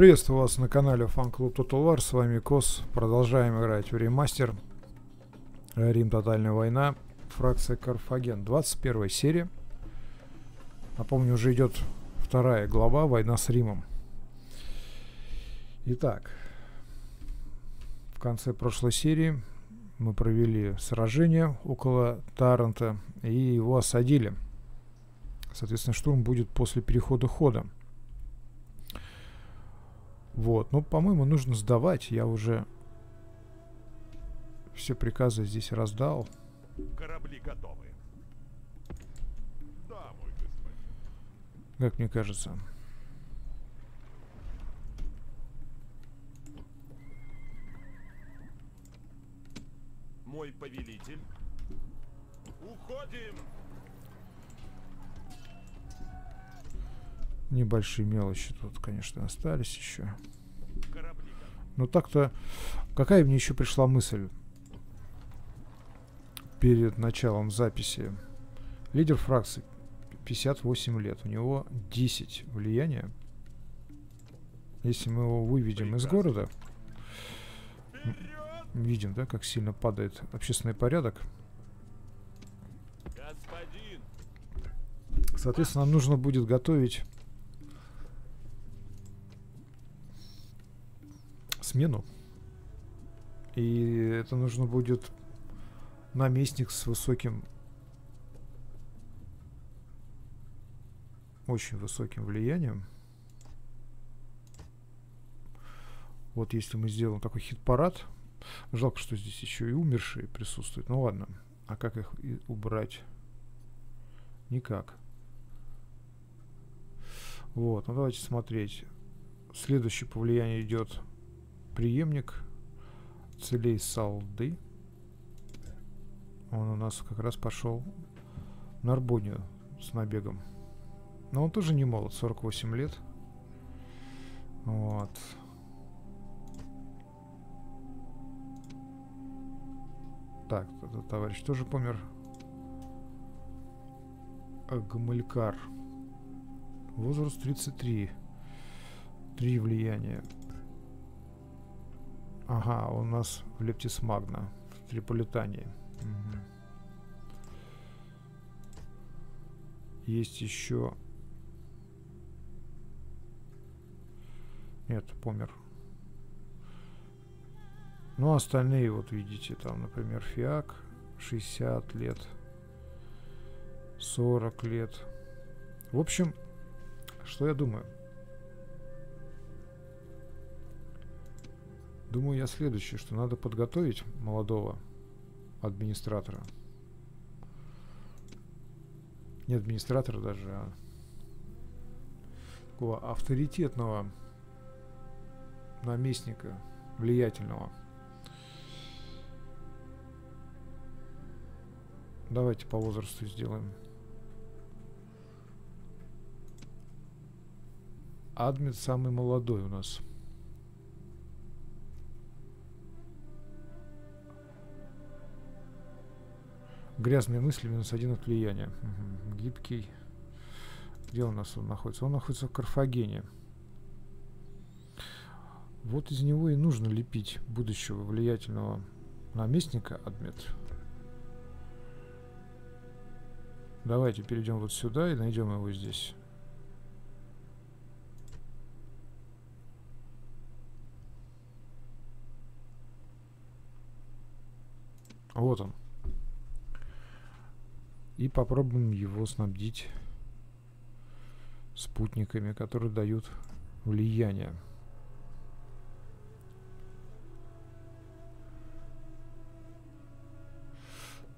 Приветствую вас на канале фан-клуб Total War, с вами Kosss. Продолжаем играть в ремастер Рим, тотальная война, фракция Карфаген, 21 серия. Напомню, уже идет вторая глава, война с Римом. Итак, в конце прошлой серии мы провели сражение около Тарента и его осадили. Соответственно, штурм будет после перехода хода. Вот, ну, по-моему, нужно сдавать. Я уже все приказы здесь раздал. Корабли готовы. Да, мой господин. Как мне кажется. Мой повелитель. Уходим. Небольшие мелочи тут, конечно, остались еще. Но так-то, какая мне еще пришла мысль перед началом записи? Лидер фракции, 58 лет. У него 10 влияния. Если мы его выведем из города, видим, да, как сильно падает общественный порядок. Соответственно, нам нужно будет готовить смену, и это нужно будет наместник с высоким, очень высоким влиянием. Вот если мы сделаем такой хит-парад, жалко, что здесь еще и умершие присутствуют. Ну ладно, а как их убрать? Никак. Вот, ну давайте смотреть. Следующее по влиянию идет преемник целей Салды. Он у нас как раз пошел на Нарбонию с набегом. Но он тоже не молод, 48 лет. Вот. Так, этот товарищ тоже помер. Гмелькар. Возраст 33. 3 влияния. Ага, у нас в Лептис Магна, в Триполитании. Угу. Есть еще... Нет, помер. Ну, остальные, вот видите, там, например, Фиак, 60 лет, 40 лет. В общем, что я думаю? Думаю я следующее, что надо подготовить молодого администратора. Не администратора даже, а такого авторитетного наместника, влиятельного. Давайте по возрасту сделаем. Админ самый молодой у нас. Грязные мысли, минус 1 от влияния. Угу. Гибкий. Где у нас он находится? Он находится в Карфагене. Вот из него и нужно лепить будущего влиятельного наместника, адмет. Давайте перейдем вот сюда и найдем его здесь. Вот он. И попробуем его снабдить спутниками, которые дают влияние.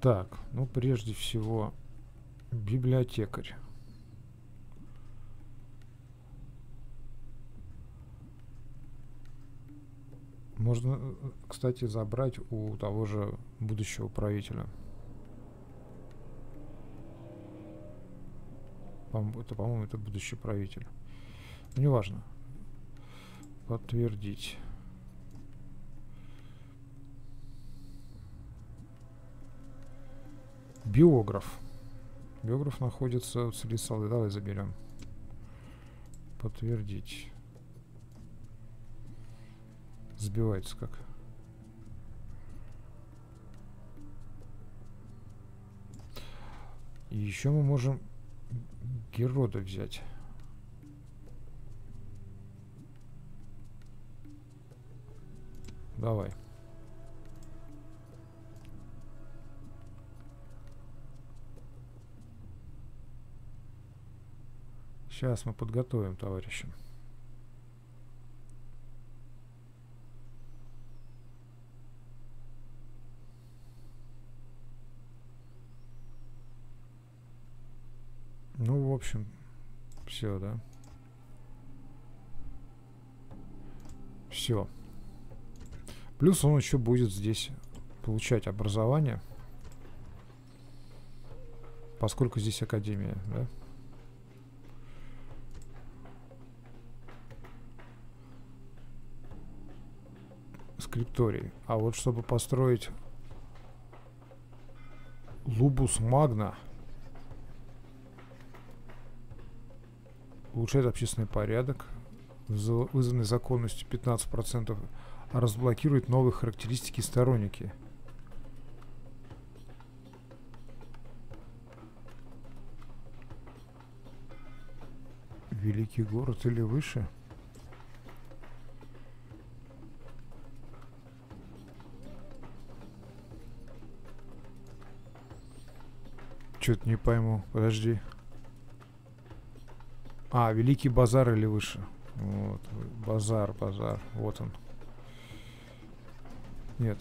Так, ну прежде всего библиотекарь. Можно, кстати, забрать у того же будущего правителя. Это, по-моему, это будущий правитель. Ну, неважно. Подтвердить. Биограф. Биограф находится в Сицилии. Давай заберем. Подтвердить. Сбивается как. И еще мы можем Герода взять. Давай. Сейчас мы подготовим, товарищи. Ну, в общем, все, да? Все. Плюс он еще будет здесь получать образование, поскольку здесь академия, да? Скрипторий. А вот чтобы построить Лудус Магна, улучшает общественный порядок, вызванный законностью 15%, разблокирует новые характеристики сторонники. Великий город или выше? Чё-то не пойму, подожди. А, Великий базар или выше? Вот, базар, базар, вот он. Нет.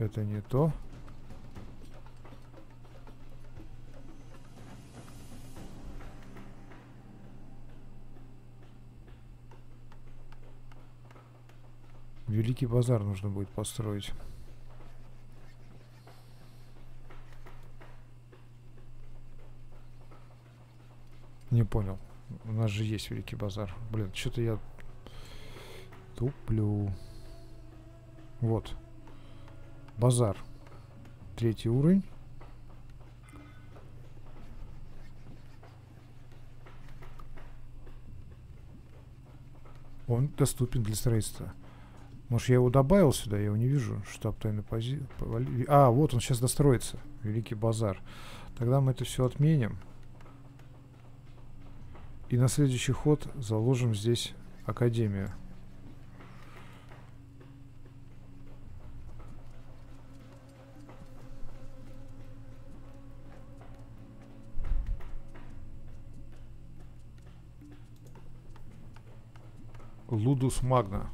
Это не то. Великий базар нужно будет построить. Не понял. У нас же есть Великий базар. Блин, что-то я туплю. Вот. Базар. 3-й уровень. Он доступен для строительства. Может, я его добавил сюда? Я его не вижу. Штаб тайной пози... А, вот он сейчас достроится. Великий базар. Тогда мы это все отменим. И на следующий ход заложим здесь академию. Лудус Магна.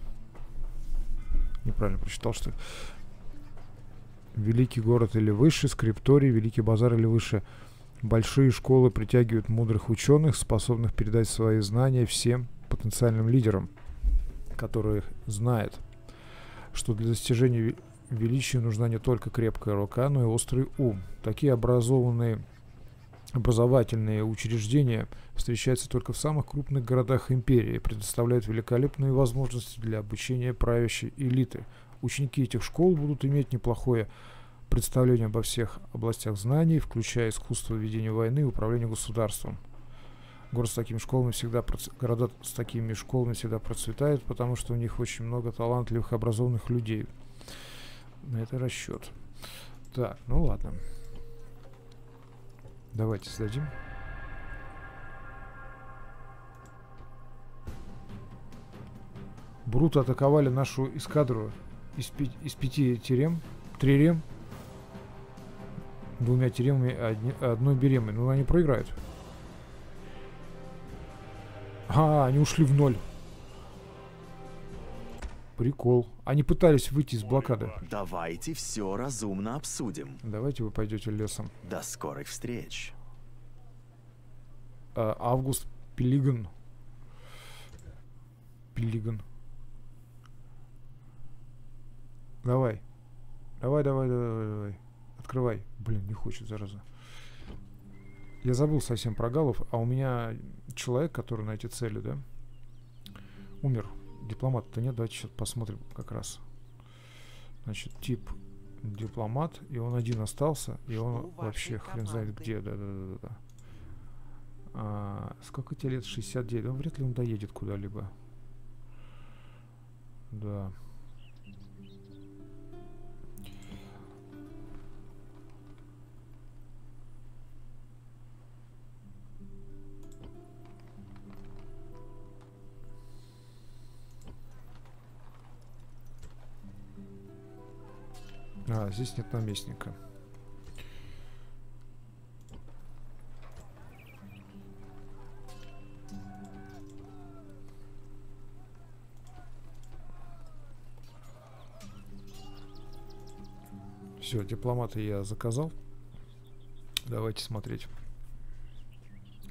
Неправильно прочитал, что ли? Великий город или выше, Скрипторий, Великий базар или выше. Большие школы притягивают мудрых ученых, способных передать свои знания всем потенциальным лидерам, которые знают, что для достижения величия нужна не только крепкая рука, но и острый ум. Такие образовательные учреждения встречаются только в самых крупных городах империи и предоставляют великолепные возможности для обучения правящей элиты. Ученики этих школ будут иметь неплохое представление обо всех областях знаний, включая искусство ведения войны и управление государством. Города с такими школами всегда процветают, потому что у них очень много талантливых, образованных людей. На это расчет. Так, ну ладно. Давайте сдадим. Бруты атаковали нашу эскадру из 5 терем. 3 рем. 2 теремами, 1 беремой. Ну, они проиграют. А, они ушли в ноль. Прикол. Они пытались выйти из блокады. Давайте все разумно обсудим. Давайте вы пойдете лесом. До скорых встреч. Август Пелиган. Пелиган. Давай. Давай. Открывай. Блин, не хочет, зараза. Я забыл совсем про галлов, а у меня человек, который на эти цели, да, умер. Дипломата-то нет, давайте сейчас посмотрим как раз. Значит, тип дипломат, и он один остался, и он вообще хрен знает где, да. Сколько тебе лет? 69, ну, вряд ли он доедет куда-либо. Да. А, здесь нет наместника. Все, дипломаты я заказал. Давайте смотреть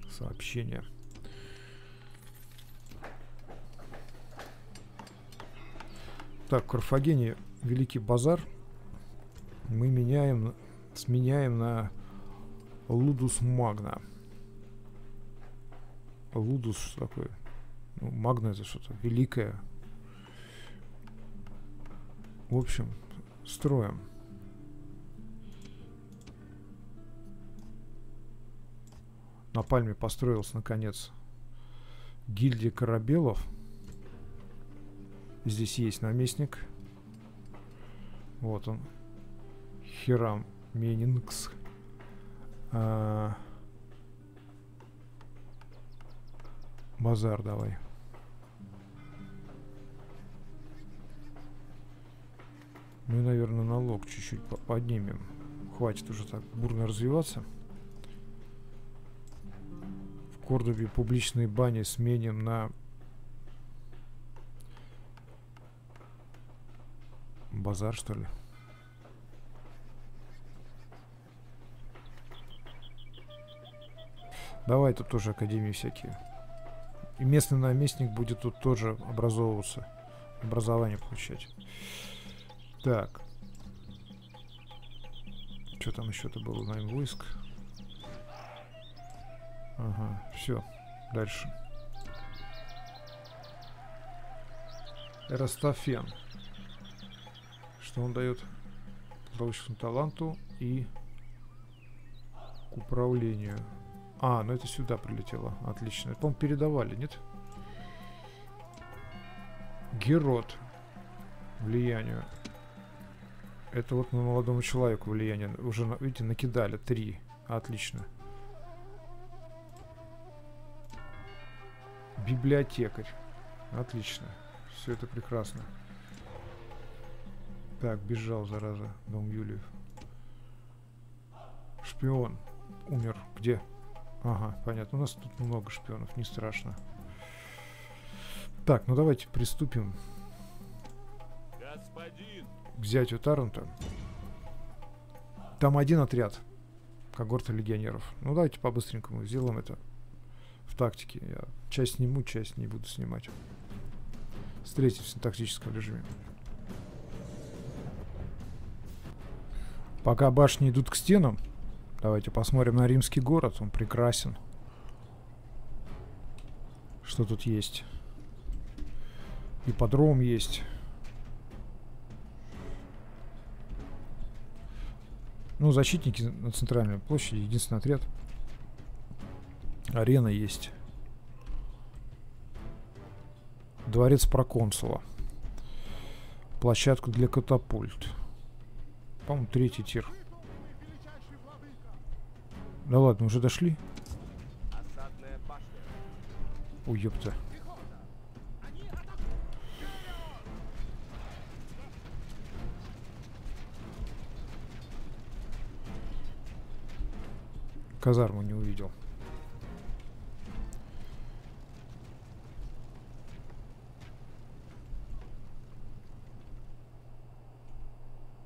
сообщения. Так, в Карфагене великий базар. Мы сменяем на Лудус Магна. Лудус что такое? Ну, Магна это что-то великое. В общем, строим. На Пальме построился, наконец, гильдия корабелов. Здесь есть наместник. Вот он. Хирам Менингс. Базар давай. Ну и, наверное, налог чуть-чуть поднимем. Хватит уже так бурно развиваться. В Кордубе публичные бани сменим на базар, что ли? Давай тут тоже академии всякие. И местный наместник будет тут тоже образовываться. Образование получать. Так. Что там еще-то было? Найм войск. Ага, все. Дальше. Эрастафен. Что он дает? Полученному таланту и к управлению. А, ну это сюда прилетело. Отлично. По-моему, передавали, нет? Герод. Влиянию. Это вот на молодому человеку влияние. Уже, видите, накидали. 3. Отлично. Библиотекарь. Отлично. Все это прекрасно. Так, бежал, зараза. Дом Юлиев. Шпион. Умер. Где? Ага, понятно. У нас тут много шпионов, не страшно. Так, ну давайте приступим к зятю Тарента. Там один отряд. Когорта легионеров. Ну давайте по-быстренькому сделаем это. В тактике. Я часть сниму, часть не буду снимать. Встретимся на тактическом режиме. Пока башни идут к стенам, давайте посмотрим на римский город. Он прекрасен. Что тут есть? Ипподром есть. Ну, защитники на центральной площади. Единственный отряд. Арена есть. Дворец проконсула. Площадку для катапульт. По-моему, 3-й тир. Да ладно, уже дошли? Ой, ёпта. Казарму не увидел.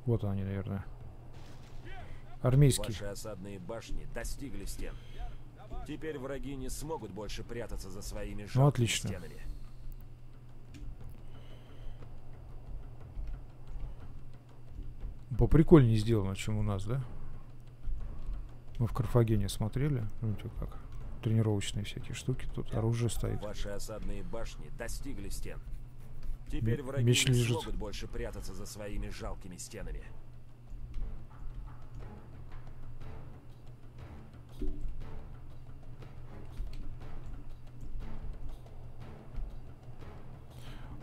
Вот они, наверное. Армейские. Ваши осадные башни достигли стен. Теперь враги не смогут больше прятаться за своими жертвами. Ну, отлично. Стенами. Поприкольнее сделано, чем у нас, да? Мы в Карфагене смотрели. Ну, типа как. Тренировочные всякие штуки. Тут оружие стоит. Ваши осадные башни достигли стен. Теперь враги не смогут больше прятаться за своими жалкими стенами.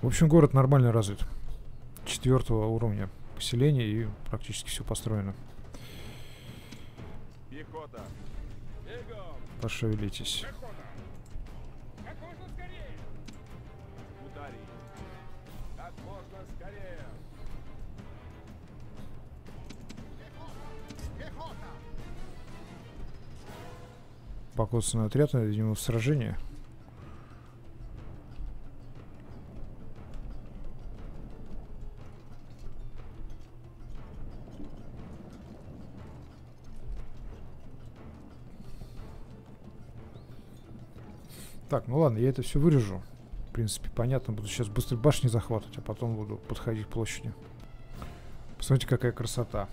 В общем, город нормально развит. 4-го уровня поселения и практически все построено. Пошевелитесь. Покоцанный отряд, видимо, в сражении. Так, ну ладно, я это все вырежу. В принципе, понятно. Буду сейчас быстро башни захватывать, а потом буду подходить к площади. Посмотрите, какая красота.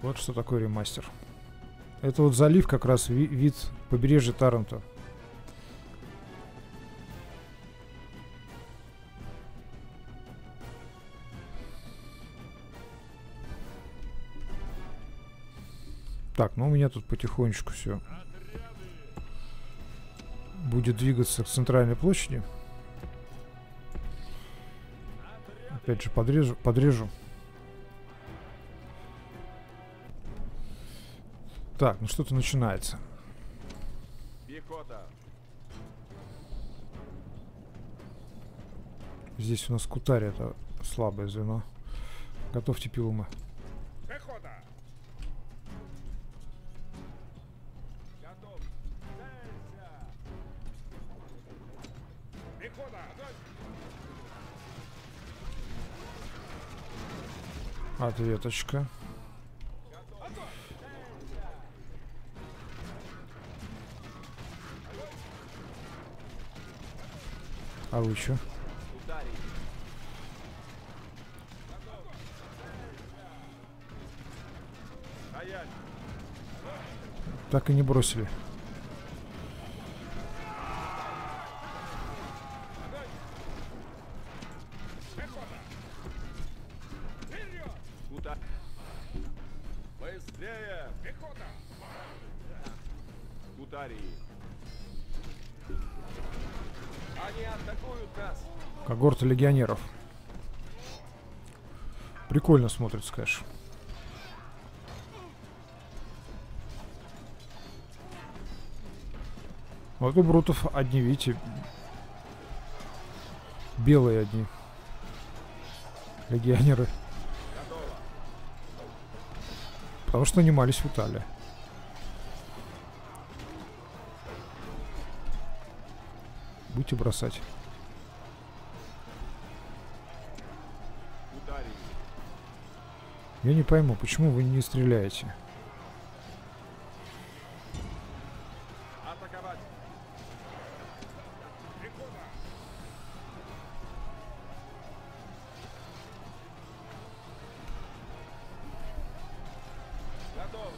Вот что такое ремастер. Это вот залив, как раз вид побережья Тарента. Так, ну у меня тут потихонечку все будет двигаться к центральной площади. Опять же, подрежу. Так, ну что-то начинается. Здесь у нас кутарь, это слабое звено. Готовьте пилумы. Ответочка. А вы чё? Так и не бросили. Когорта легионеров. Прикольно смотрится, конечно. Вот у брутов одни, видите, белые одни легионеры. Потому что нанимались в Италии. Будьте бросать. Я не пойму, почему вы не стреляете? Атаковать. Готов.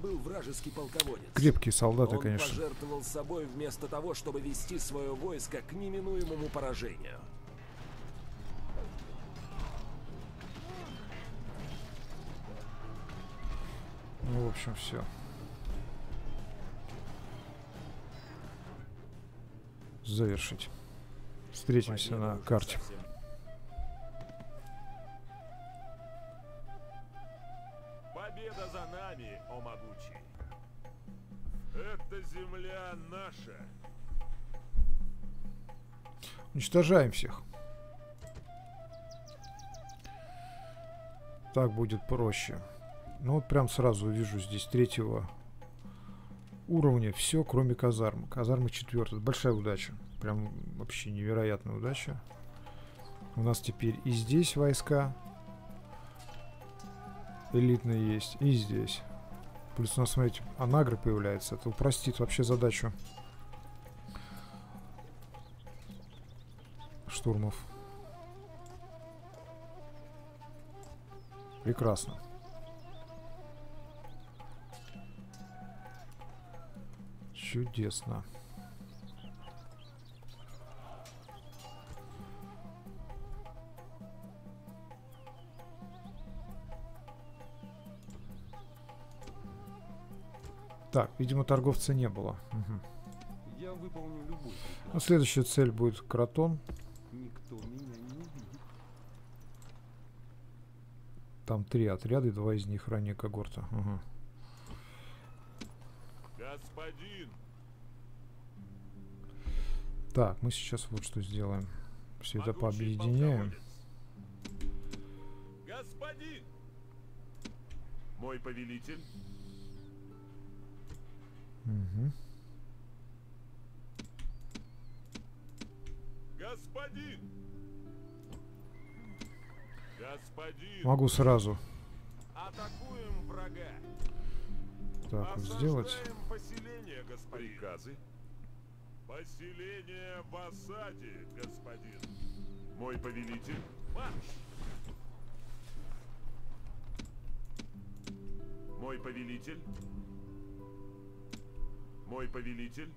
Был вражеский полководец. Крепкие солдаты, он, конечно. Он пожертвовал собой вместо того, чтобы вести свое войско к неминуемому поражению. Ну, в общем, все. Завершить. Встретимся на карте. Земля наша. Уничтожаем всех. Так будет проще. Ну вот прям сразу вижу здесь 3-го уровня. Все, кроме казармы. Казарма 4-я. Большая удача. Прям вообще невероятная удача. У нас теперь и здесь войска элитные есть. И здесь. Плюс у нас, смотрите, анагры появляется. Это упростит вообще задачу штурмов. Прекрасно. Чудесно. Так, видимо, торговца не было. Угу. Я выполню любую. Ну, следующая цель будет Кротон. Никто меня не видит. Там 3 отряда, и 2 из них ранее когорта. Угу. Господин. Так, мы сейчас вот что сделаем. Все это пообъединяем. Господин. Мой повелитель. Угу. Господин. Господин. Могу сразу. Атакуем врага. Так, вот сделать. Поселение, господин. Приказы. Поселение в осаде, господин. Мой повелитель. Марш. Мой повелитель. Мой повелитель.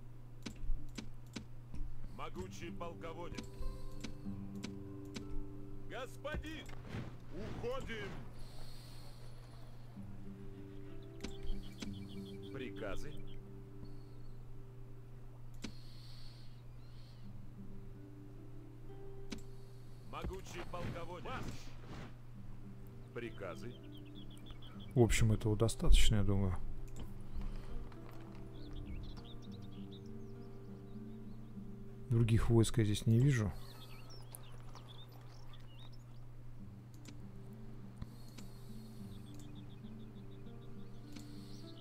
Могучий полководец. Господин, уходим. Приказы. Могучий полководец. Марш. Приказы. В общем, этого достаточно, я думаю. Других войск я здесь не вижу.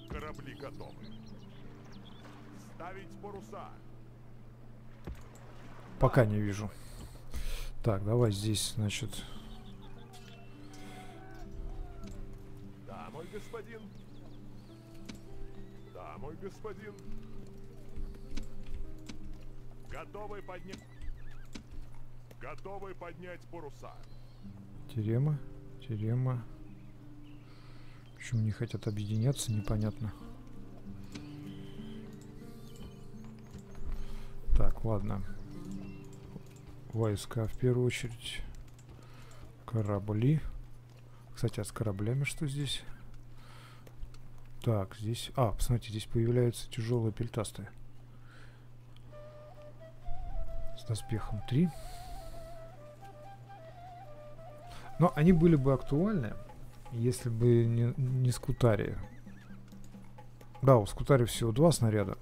Корабли готовы. Ставить паруса. Пока не вижу. Так, давай здесь, значит. Да, мой господин. Да, мой господин. Готовы поднять паруса. Терема, терема. Почему не хотят объединяться, непонятно. Так, ладно. Войска в первую очередь. Корабли. Кстати, а с кораблями что здесь? Так, здесь... А, посмотрите, здесь появляются тяжелые пельтасты. С доспехом 3. Но они были бы актуальны, если бы не скутарии. Да, у скутарии всего 2 снаряда.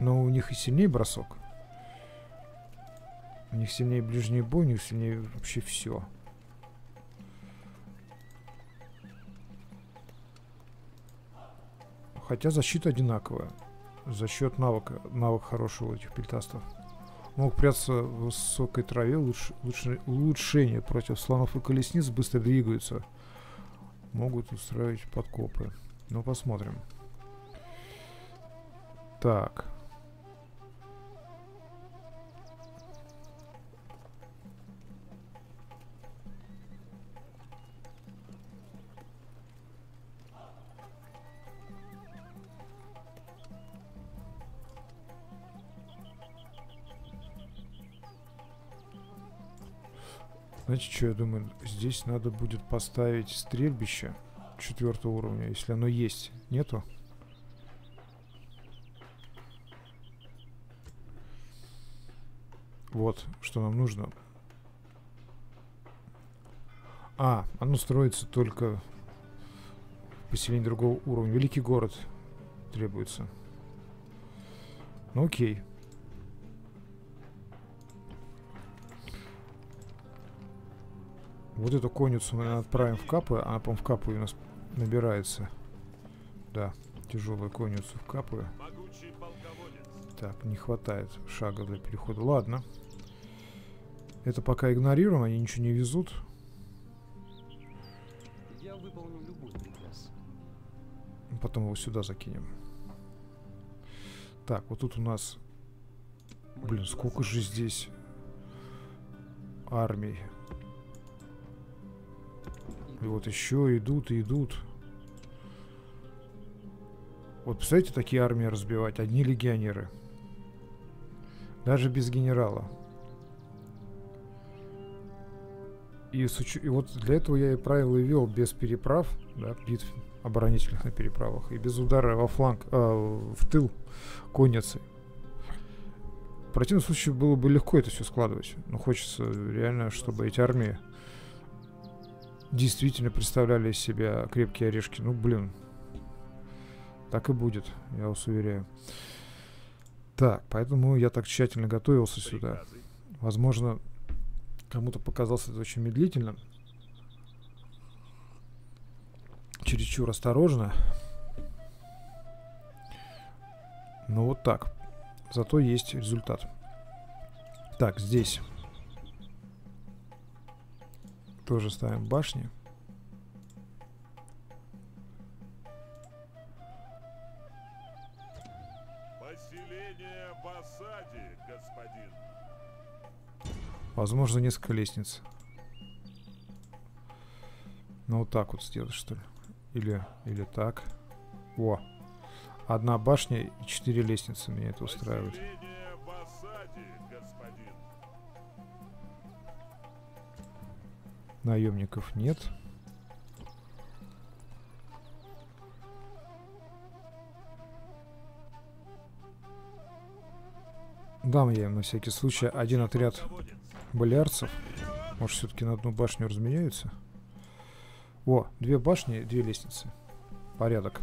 Но у них и сильнее бросок. У них сильнее ближний бой, у них сильнее вообще все. Хотя защита одинаковая. За счет навыка, навык хорошего этих пельтастов. Мог прятаться в высокой траве, улучшение против слонов и колесниц, быстро двигаются. Могут устраивать подкопы. Ну, посмотрим. Так. Знаете, что я думаю? Здесь надо будет поставить стрельбище 4-го уровня, если оно есть. Нету? Вот, что нам нужно. А, оно строится только в поселении другого уровня. Великий город требуется. Ну окей. Вот эту конницу мы отправим в Капы. Она, по-моему, в Капы у нас набирается. Да, тяжелую конницу в Капы. Так, не хватает шага для перехода. Ладно. Это пока игнорируем, они ничего не везут. Я выполню любой приказ. Потом его сюда закинем. Так, вот тут у нас Блин, сколько же здесь армий. И вот еще идут и идут. Вот, представляете, такие армии разбивать. Одни легионеры. Даже без генерала. И вот для этого я и правила вел без переправ, да, битв оборонительных на переправах, и без удара во фланг, в тыл конницы. В противном случае было бы легко это все складывать. Но хочется реально, чтобы эти армии действительно представляли из себя крепкие орешки. Ну, блин. Так и будет, я вас уверяю. Так, поэтому я так тщательно готовился сюда. Возможно, кому-то показалось это очень медлительно. Чересчур осторожно. Но вот так. Зато есть результат. Так, здесь тоже ставим башни. Поселение в осаде, господин. Возможно, несколько лестниц. Ну, вот так вот сделать, что ли. Или так. О! Одна башня и 4 лестницы. Меня это устраивает. Наемников нет. Дам я им на всякий случай один отряд болярцев. Может, все-таки на одну башню разменяются? О, 2 башни, 2 лестницы. Порядок.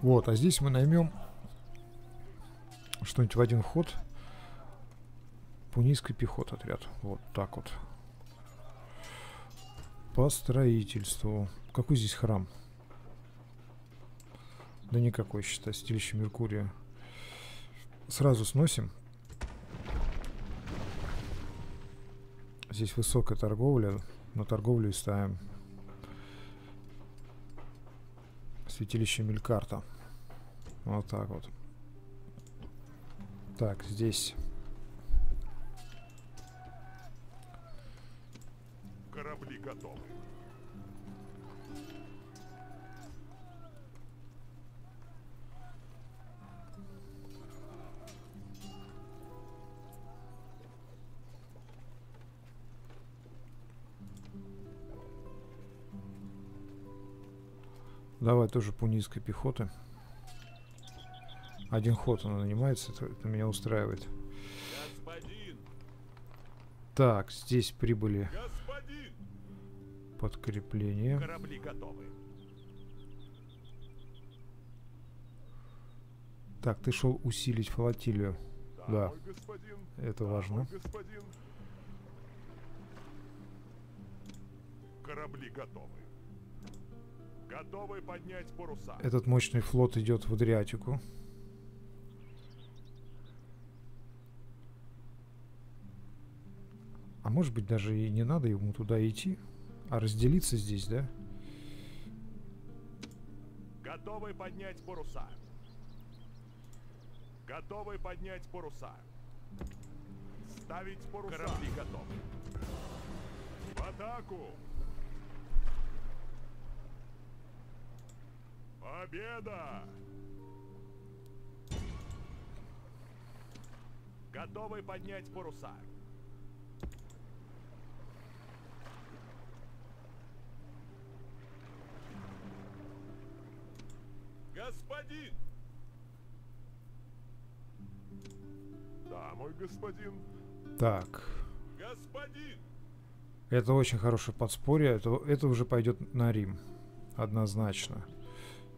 Вот, а здесь мы наймем что-нибудь в один ход. Пунийский пехот отряд. Вот так вот. По строительству. Какой здесь храм? Да никакой, считай, стилище Меркурия. Сразу сносим. Здесь высокая торговля. На торговлю и ставим. Святилище Гмелькарта. Вот так вот. Так, здесь. Корабли готовы. Давай тоже пунийской пехоты. Один ход она нанимается, это меня устраивает. Господин. Так, здесь прибыли. Господин. Подкрепление. Корабли готовы. Так, ты шел усилить флотилию. Да, это важно. Господин. Корабли готовы. Готовы поднять паруса. Этот мощный флот идет в Адриатику. А может быть, даже и не надо ему туда идти, а разделиться здесь, да? Готовы поднять паруса. Готовы поднять паруса. Ставить паруса. Корабли готовы. В атаку. Победа! Готовы поднять паруса. Господин! Да, мой господин. Так. Господин! Это очень хорошее подспорье. Это уже пойдет на Рим. Однозначно.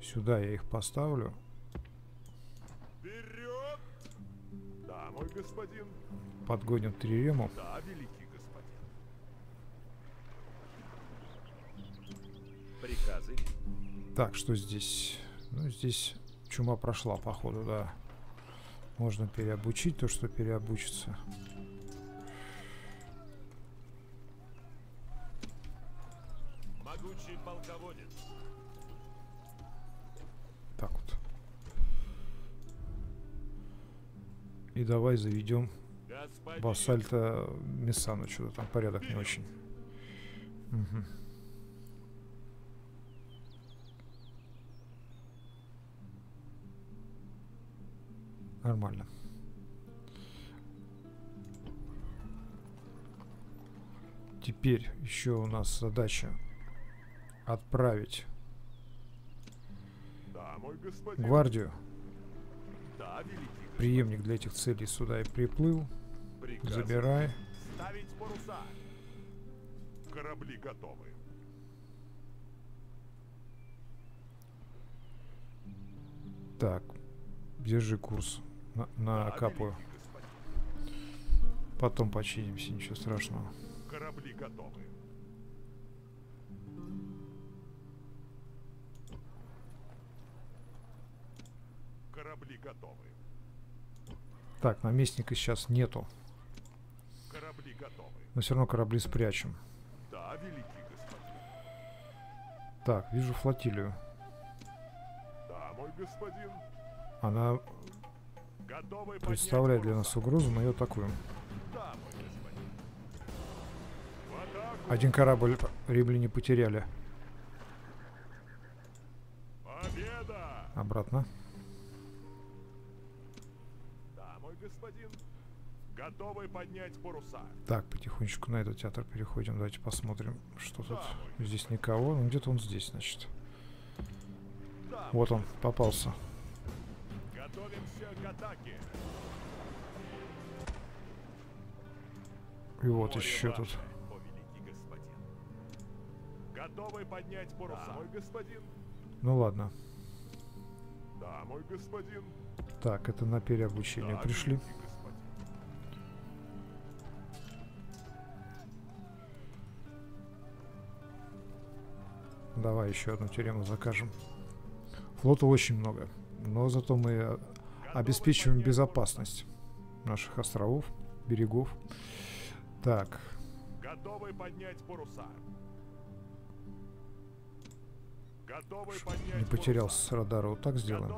Сюда я их поставлю. Вперед! Да, мой господин. Подгоним трирему. Да, великий господин. Приказы. Так, что здесь? Ну, здесь чума прошла, походу, да. Можно переобучить то, что переобучится. И давай заведем Бассальто Мессану. Что-то там порядок не очень. Угу. Нормально. Теперь еще у нас задача отправить гвардию. Да, преемник для этих целей сюда и приплыл. Прекрасно. Забирай. Ставить паруса. Корабли готовы. Так, держи курс на Капу. Потом починимся, ничего страшного. Корабли готовы. Корабли готовы. Так, наместника сейчас нету. Корабли готовы. Но все равно корабли спрячем. Да, великий господин. Так, вижу флотилию. Да, мой господин. Она готовы представляет для нас угрозу, но ее атакуем. Да, один корабль римляне потеряли. Победа! Обратно. Да, мой господин. Готовы поднять паруса. Так, потихонечку на этот театр переходим. Давайте посмотрим, что да, тут. Здесь никого. Ну, где-то он здесь, значит. Да, вот он, попался. Готовимся к атаке. И вот море еще ваше. Тут. Готовы поднять паруса, да, мой господин. Ну ладно. Да, мой господин. Так, это на переобучение да, пришли. Давай еще одну тюрему закажем. Флота очень много, но зато мы готовы обеспечиваем безопасность наших островов, берегов. Так. Готовы поднять паруса. Не потерялся с радара, вот так сделаем.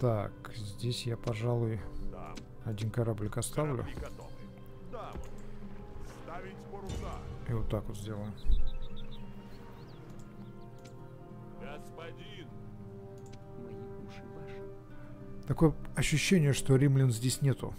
Так, здесь я, пожалуй, один кораблик оставлю. И вот так вот сделаем. Такое ощущение, что римлян здесь нету.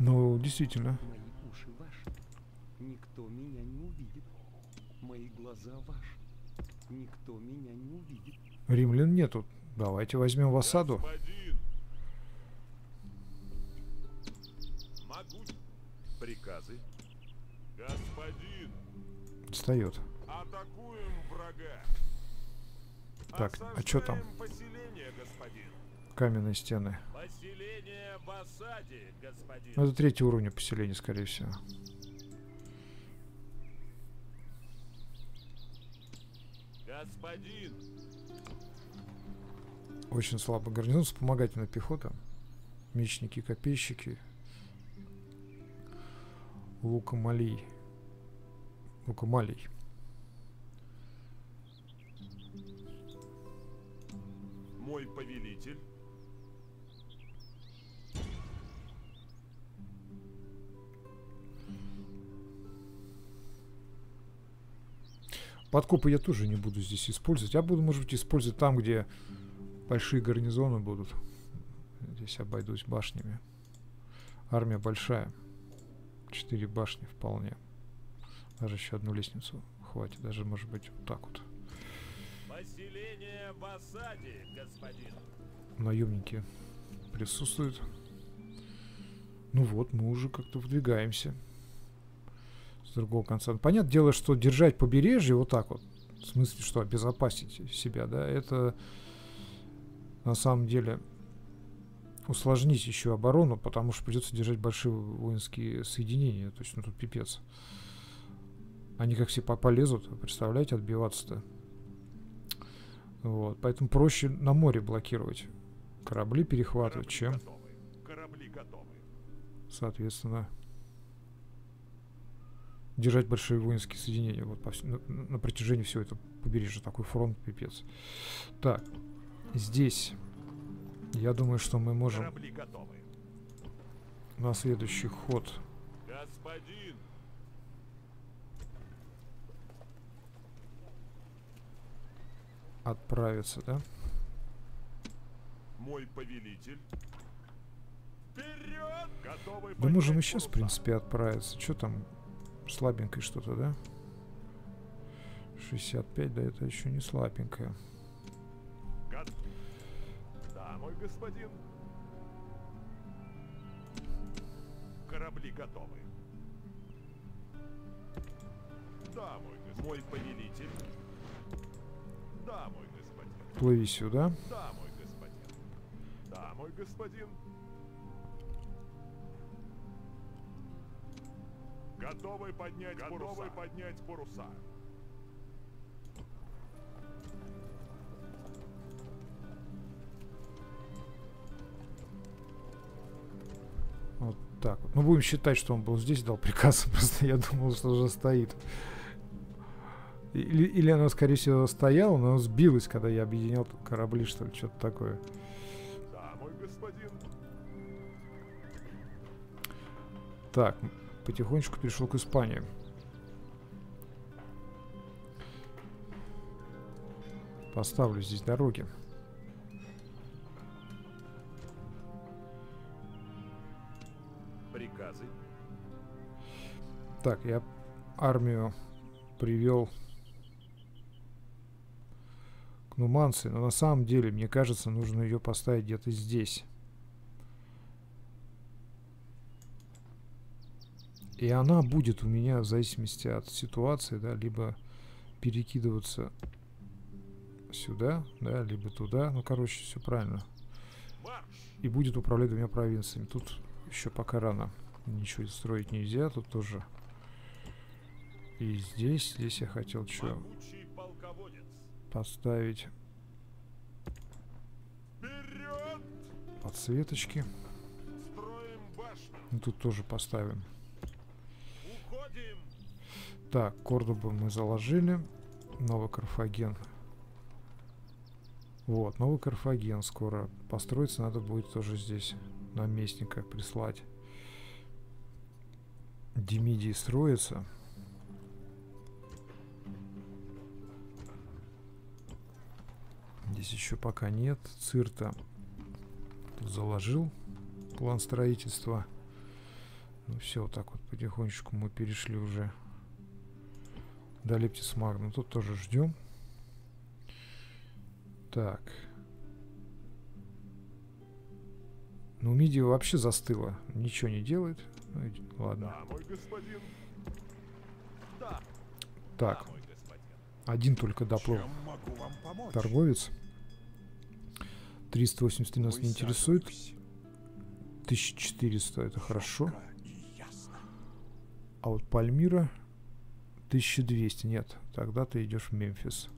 Ну, действительно. Мои уши ваши. Никто меня не увидит. Мои глаза ваши. Никто меня не увидит. Римлян нету. Давайте возьмем в осаду. Могу. Приказы. Господин. Встает. Атакуем врага. Так, а что там? Каменные стены. Поселение в осаде, господин. Это третий уровень поселения, скорее всего. Господин. Очень слабый гарнизон, вспомогательная пехота. Мечники, копейщики. Лукомалий. Лукомалий. Мой повелитель. Подкопы я тоже не буду здесь использовать. Я буду, может быть, использовать там, где большие гарнизоны будут. Здесь обойдусь башнями. Армия большая. 4 башни вполне. Даже еще одну лестницу хватит. Даже, может быть, вот так вот. Поселение в осаде, господин. Наемники присутствуют. Ну вот, мы уже как-то выдвигаемся. Другого конца. Понятное дело, что держать побережье вот так вот, в смысле, что обезопасить себя, да, это на самом деле усложнить еще оборону, потому что придется держать большие воинские соединения, то есть, ну, тут пипец. Они как все полезут, представляете, отбиваться-то. Вот, поэтому проще на море блокировать. Корабли перехватывать, чем... Соответственно, держать большие воинские соединения вот по, на протяжении всего этого побережья. Такой фронт, пипец. Так, здесь я думаю, что мы можем на следующий ход... Господин. Отправиться, да? Мой повелитель. Вперед! Готовы. Да можем и сейчас, в принципе, отправиться. Что там? Слабенькое что-то, да? 65, да, это еще не слабенькое. Да, мой господин. Корабли готовы. Да, мой повелитель. Да, мой господин. Плыви сюда. Да, мой господин. Да, мой господин. Готовы поднять, готовы поднять паруса. Вот так вот. Ну, будем считать, что он был здесь, дал приказ. Просто я думал, что уже стоит. Или она, скорее всего, стояла, но сбилась, когда я объединял корабли, что ли, что-то такое. Да, мой господин. Так, потихонечку перешел к Испании. Поставлю здесь дороги. Приказы. Так, я армию привел к Нуманции, но на самом деле, мне кажется, нужно ее поставить где-то здесь. И она будет у меня, в зависимости от ситуации, да, либо перекидываться сюда, да, либо туда. Ну, короче, все правильно. И будет управлять двумя провинциями. Тут еще пока рано. Ничего строить нельзя, тут тоже. И здесь, здесь я хотел что? Поставить подсветочки. И тут тоже поставим. Так, Кордубу мы заложили. Новый Карфаген. Вот, Новый Карфаген скоро построится. Надо будет тоже здесь наместника прислать. Димидий строится. Здесь еще пока нет. Цирта тут заложил план строительства. Ну все, вот так вот потихонечку мы перешли уже до Лептис Магна. Тут тоже ждем. Так. Ну, Нумидия вообще застыла. Ничего не делает. Ну, ладно. Да, мой господин. Да. Так. Да, мой господин. Один только доплыл. Торговец. 383 нас не интересует. 1400, это хорошо. А вот Пальмира 1200, нет. Тогда ты идешь в Мемфис.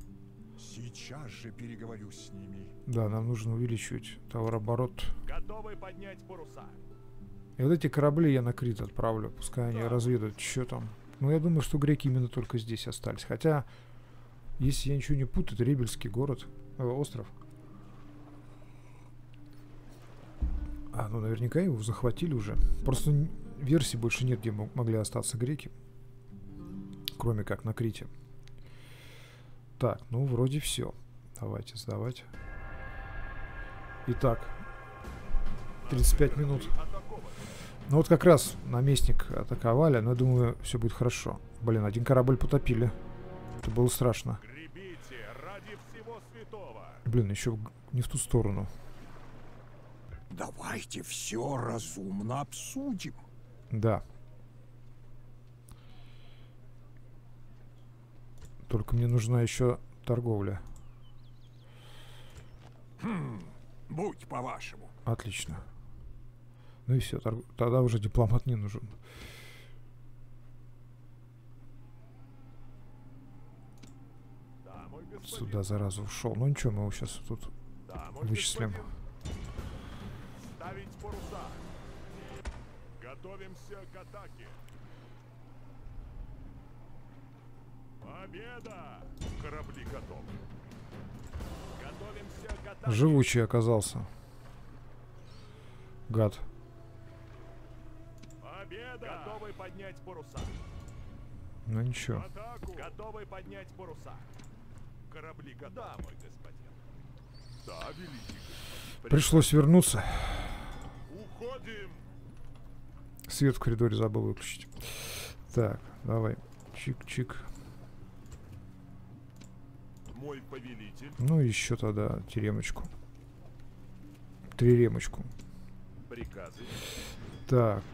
Сейчас же переговорю с ними. Да, нам нужно увеличивать товарооборот. Готовы поднять паруса. И вот эти корабли я на Крит отправлю. Пускай они разведают, что там. Но я думаю, что греки именно только здесь остались. Хотя, если я ничего не путаю, это Ребельский город, остров. А, ну наверняка его захватили уже. Просто версий больше нет, где могли остаться греки. Кроме как на Крите. Так, ну вроде все. Давайте сдавать. Итак, 35 минут. Ну вот как раз наместник атаковали, но я думаю, все будет хорошо. Блин, один корабль потопили. Это было страшно. Блин, еще не в ту сторону. Давайте все разумно обсудим. Да. Только мне нужна еще торговля. Хм, будь по-вашему. Отлично. Ну и все, тогда уже дипломат не нужен. Да, сюда, заразу, ушел. Ну ничего, мы его сейчас тут вычислим. Ставить паруса. Готовимся к атаке. Победа! Корабли готовы. Готовимся к атаке. Живучий оказался. Гад. Победа! Готовы поднять паруса. Ну ничего. Атаку. Готовы поднять паруса. Корабли готовы. Да, мой господин. Да, великий господин. Пришлось вернуться. Уходим. Свет в коридоре забыл выключить. Так, давай. Чик-чик. Мой повелитель. Ну еще тогда теремочку. Триремочку. Приказы. Так,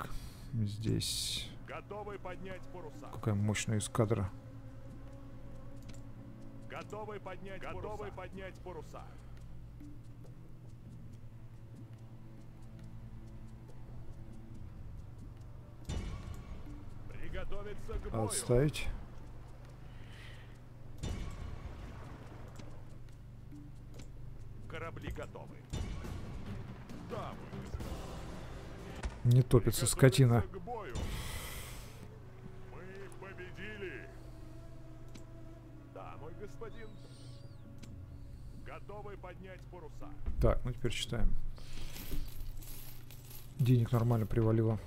здесь. Готовы поднять паруса. Какая мощная эскадра. Готовы поднять, готовы паруса. Поднять паруса. Приготовиться к бою. Отставить. Корабли готовы. Да, не топится скотина. Мы победили. Да, мой господин. Готовы поднять паруса. Так, ну теперь читаем. Денег нормально привалило.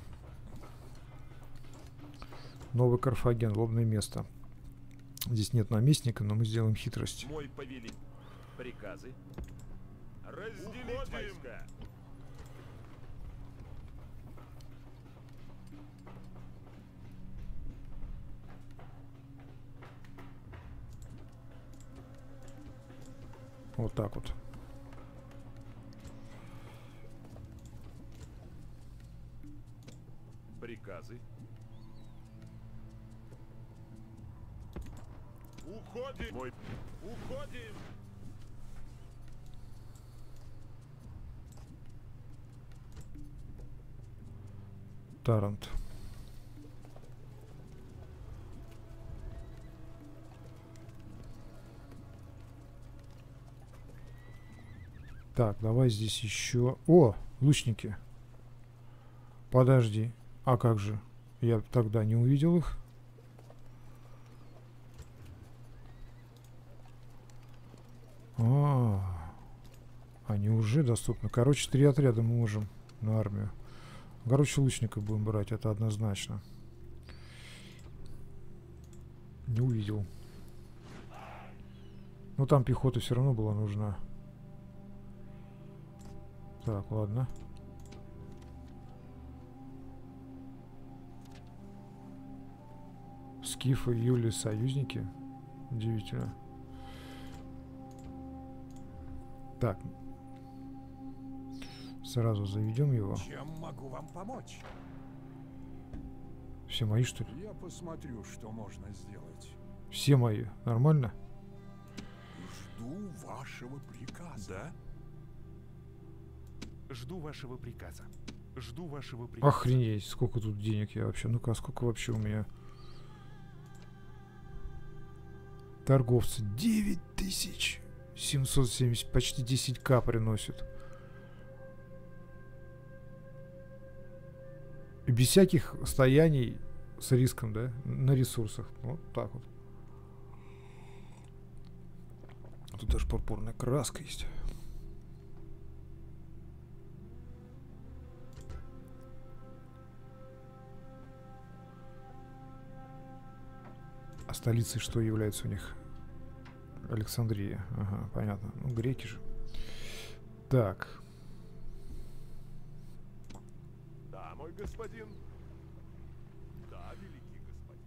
Новый Карфаген, лобное место. Здесь нет наместника, но мы сделаем хитрость. Мой повелитель. Приказы. Разделить войска. Вот так вот. Приказы. Уходим. Мой... Уходим. Тарент. Так, давай здесь еще... О, лучники. Подожди. А как же? Я тогда не увидел их. А, они уже доступны. Короче, 3 отряда мы можем на армию. Короче, лучников будем брать, это однозначно. Не увидел. Но там пехота все равно была нужна. Так, ладно. Скифы, Юли, союзники. Удивительно. Так. Сразу заведем его. Чем могу вам помочь? Все мои, что ли? Я посмотрю, что можно сделать. Все мои. Нормально? Жду вашего приказа. Да? Жду вашего приказа. Жду вашего приказа. Охренеть, сколько тут денег я вообще. Ну-ка, сколько вообще у меня? Торговцы. 9770. Почти 10 000 приносит. Без всяких стояний с риском, да, на ресурсах. Вот так вот. Тут даже пурпурная краска есть. А столицей что является у них? Александрия. Ага, понятно. Ну, греки же. Так. Мой господин. Да, великий господин.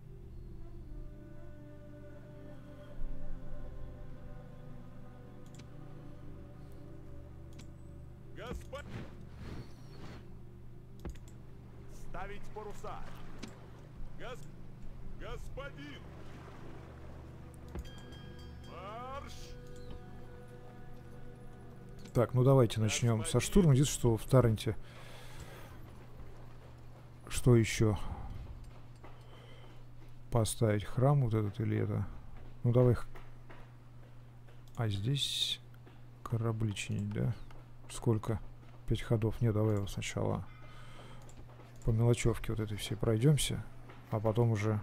Господин. Ставить паруса. Господин. Марш. Так, ну давайте начнем господин. Со штурма. Здесь что в Таренте? Что еще? Поставить храм вот этот или это? Ну давай. А здесь корабли чинить, да? Сколько? 5 ходов. Не, давай его сначала по мелочевке вот этой всей пройдемся, а потом уже...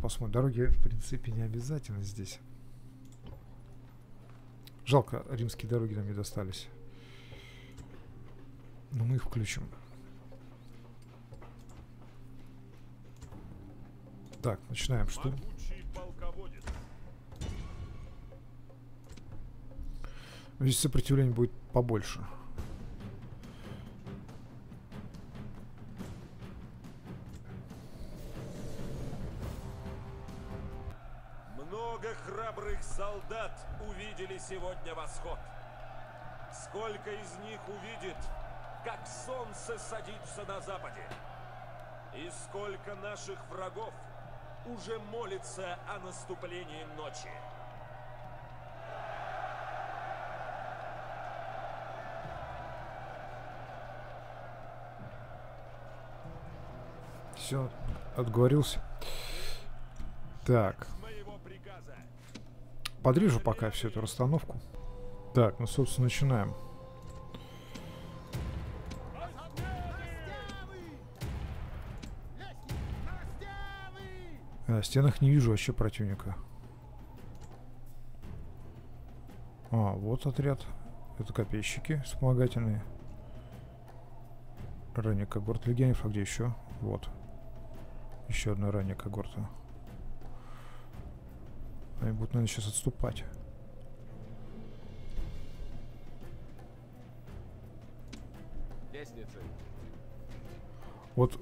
посмотрим. Дороги, в принципе, не обязательно здесь. Жалко, римские дороги нам не достались. Но мы их включим. Так, начинаем. Что? Здесь сопротивление будет побольше. Много храбрых солдат увидели сегодня восход. Сколько из них увидит, как солнце садится на западе? И сколько наших врагов уже молится о наступлении ночи? Все, отговорился. Так. Подрежу пока всю эту расстановку. Так, ну, собственно, начинаем. На стенах не вижу вообще противника. А, вот отряд. Это копейщики вспомогательные. Ранняя когорта легионеров. А где еще? Вот. Еще одна ранняя когорта. Они будут, наверное, сейчас отступать. Лестница. Вот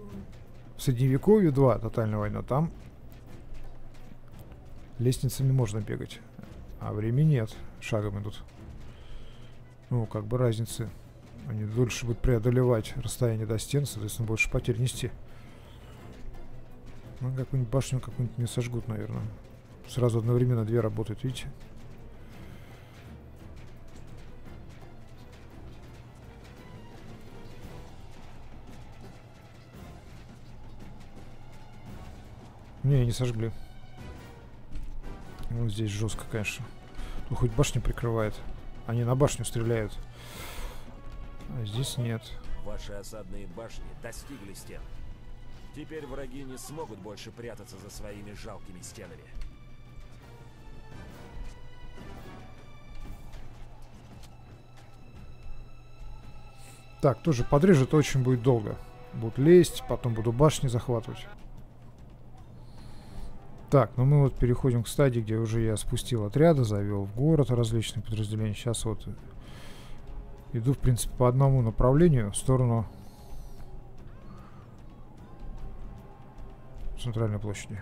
в Средневековье 2 тотальная война. Там лестницами можно бегать. А времени нет. Шагом идут. Ну, как бы разницы. Они дольше будут преодолевать расстояние до стен, соответственно, больше потерь нести. Ну, какую-нибудь башню какую-нибудь не сожгут, наверное. Сразу одновременно две работают, видите? Не, не сожгли. Ну, здесь жестко, конечно. Тут хоть башню прикрывает. Они на башню стреляют. А здесь нет. Ваши осадные башни достигли стен. Теперь враги не смогут больше прятаться за своими жалкими стенами. Так, тоже подрежет, очень будет долго. Будут лезть, потом буду башни захватывать. Так, ну мы вот переходим к стадии, где уже я спустил отряды, завел в город различные подразделения. Сейчас вот иду, в принципе, по одному направлению, в сторону центральной площади.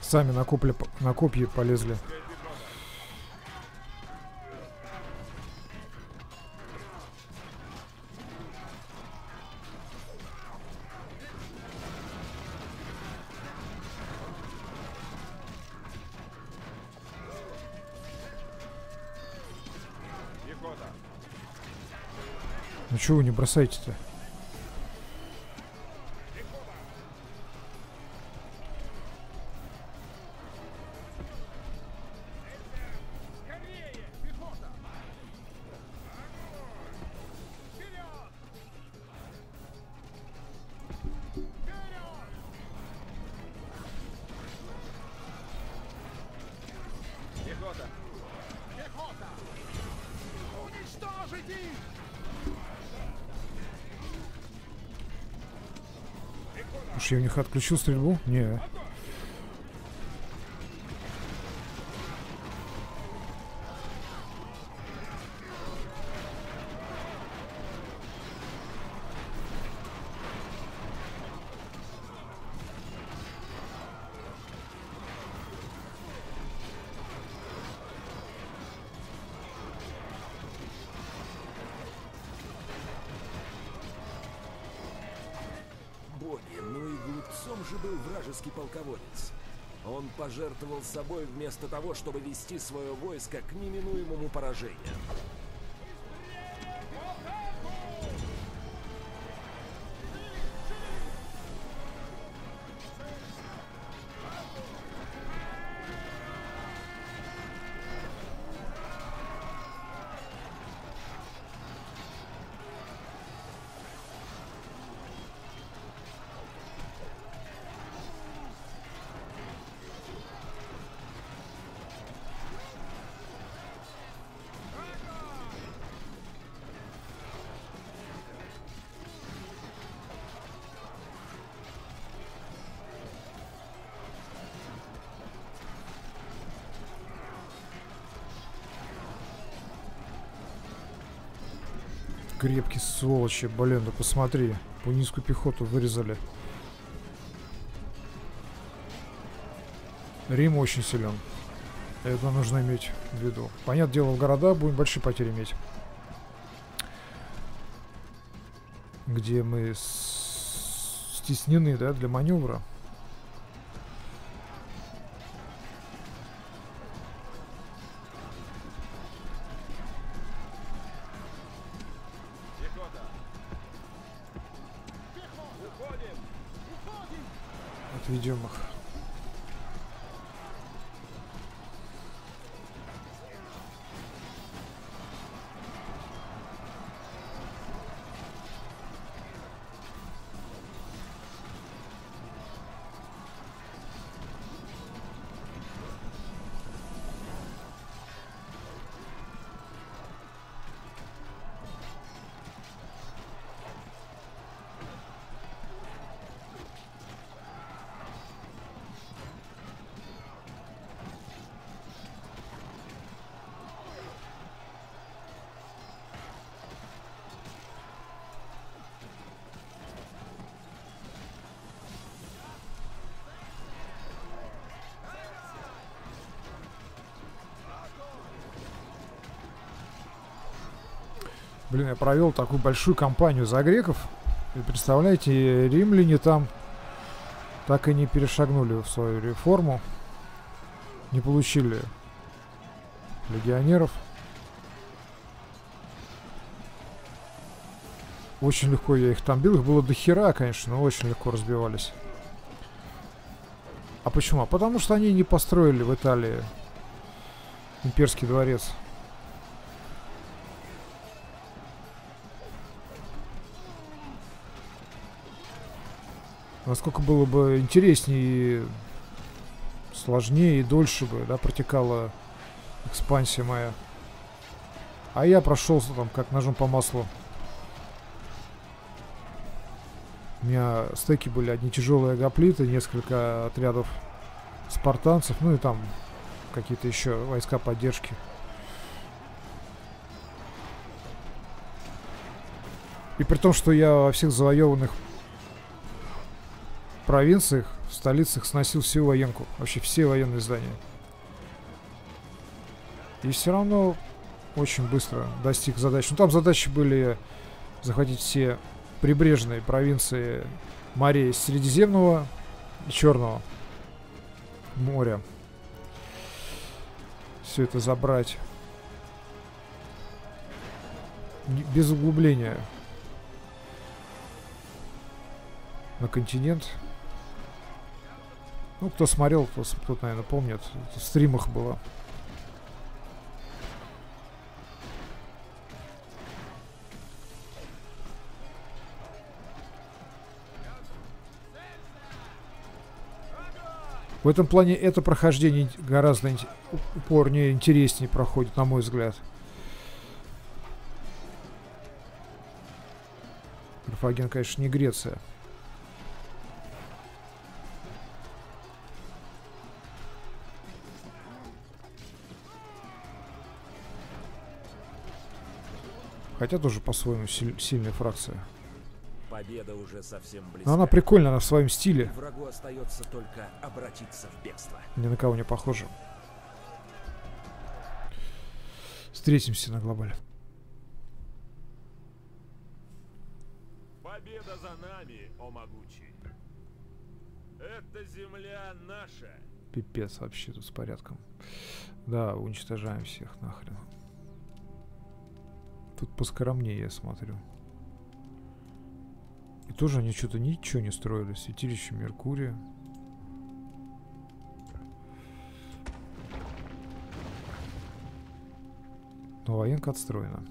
Сами на копья полезли. Ну чего вы не бросаете-то? народа. Пехота! Уничтожить их! Уж я у них отключил стрельбу? Не. Полководец. Он пожертвовал собой вместо того, чтобы вести свое войско к неминуемому поражению. Крепкие сволочи, блин, да посмотри, пуническую пехоту вырезали. Рим очень силен. Это нужно иметь в виду. Понятное дело, в города будем большие потери иметь. Где мы стеснены, да, для маневра. Ведем их. Блин, я провел такую большую кампанию за греков. И представляете, римляне там так и не перешагнули в свою реформу. Не получили легионеров. Очень легко я их там бил. Их было до хера, конечно, но очень легко разбивались. А почему? Потому что они не построили в Италии имперский дворец. Насколько было бы интереснее, сложнее и дольше бы, да, протекала экспансия моя. А я прошелся там как ножом по маслу. У меня стеки были одни тяжелые гоплиты, несколько отрядов спартанцев, ну и там какие-то еще войска поддержки. И при том, что я во всех завоеванных провинциях, в столицах сносил всю военку, вообще все военные здания. И все равно очень быстро достиг задач. Ну там задачи были захватить все прибрежные провинции морей Средиземного и Черного моря. Все это забрать. Без углубления. На континент. Ну, кто смотрел, кто наверное, помнит. Это в стримах было. В этом плане это прохождение гораздо упорнее, интереснее проходит, на мой взгляд. Карфаген, конечно, не Греция. Хотя тоже по-своему сильная фракция. Победа уже совсем близко. Но она прикольна, она в своем стиле. Врагу остается только обратиться в бегство. Ни на кого не похоже. Встретимся на глобале. Победа за нами, о могучий. Эта земля наша. Пипец вообще тут с порядком. Да, уничтожаем всех нахрен. Тут поскромнее, я смотрю. И тоже они что-то ничего не строили. Святилище Меркурия. Но военка отстроена.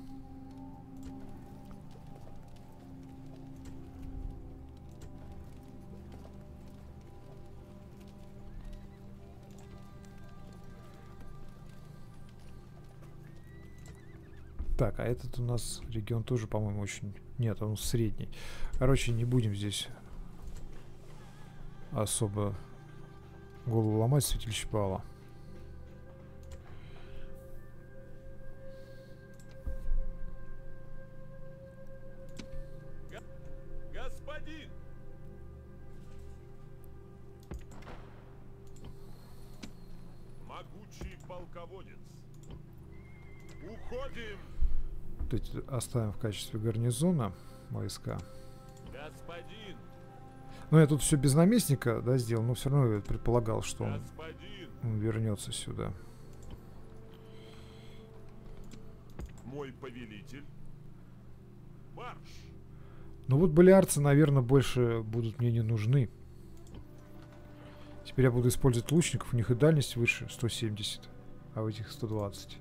Так, а этот у нас регион тоже, по-моему, очень... Нет, он средний. Короче, не будем здесь особо голову ломать, святилище Павла. Господин! Могучий полководец! Уходим! Оставим в качестве гарнизона войска. Господин! Но я тут все без наместника, да, сделал, но все равно я предполагал, что он вернется сюда. Мой повелитель. Марш! Ну вот балиарцы, наверное, больше будут мне не нужны. Теперь я буду использовать лучников, у них и дальность выше 170, а у этих 120.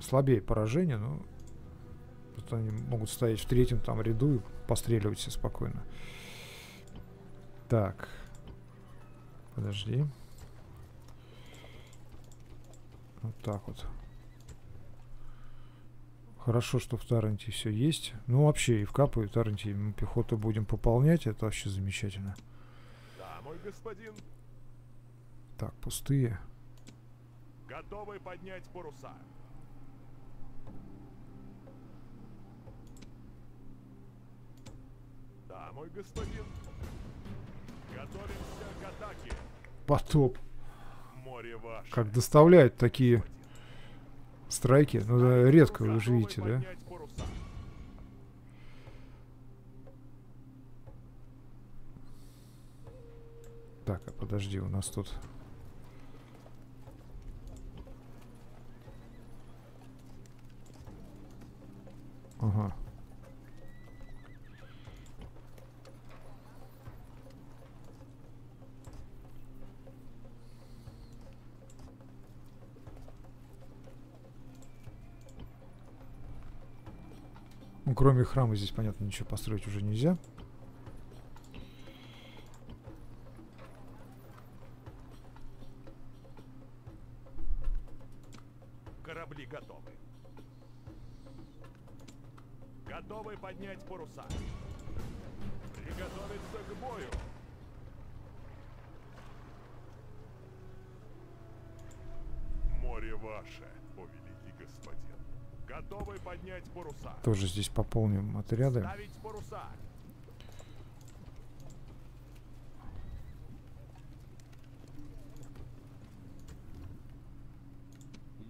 Слабее поражение, но вот они могут стоять в третьем там ряду и постреливать все спокойно. Так, подожди. Вот так вот. Хорошо, что в Таренте все есть. Ну, вообще, и в Капу, и в Таренте мы пехоту будем пополнять. Это вообще замечательно. Да, мой господин. Так, пустые. Готовы поднять паруса. Да, мой господин. Готовимся к атаке. Потоп. Море ваше. Как доставляют такие страйки. Ну, да, редко, вы же видите, да? Паруса. Так, а подожди, у нас тут... Ага. Кроме храма здесь, понятно, ничего построить уже нельзя. Корабли готовы. Готовы поднять паруса. Приготовиться к бою. Море ваше, о великий господин. Готовы поднять паруса. Тоже здесь пополним отряды. Ставить паруса.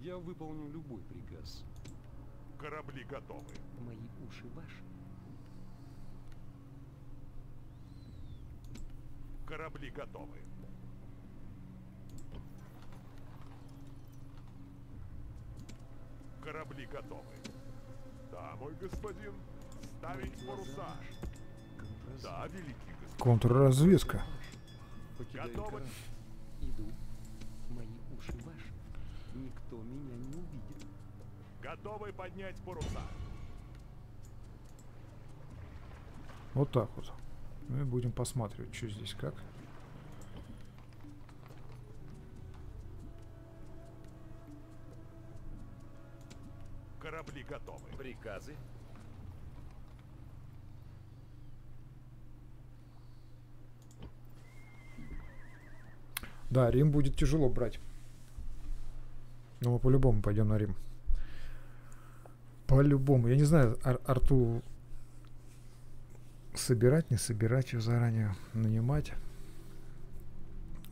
Я выполню любой приказ. Корабли готовы. Мои уши ваши. Корабли готовы. Корабли готовы. Да, мой господин. Ставить паруса. Да, великий господин. Контрразведка. Готовы. Иду. Мои уши ваши. Никто меня не увидит. Готовы поднять паруса. Вот так вот. Ну и будем посматривать, что здесь как. Корабли готовы. Приказы. Да, Рим будет тяжело брать. Но мы по-любому пойдем на Рим. По-любому. Я не знаю, Арту собирать, не собирать, ее заранее нанимать.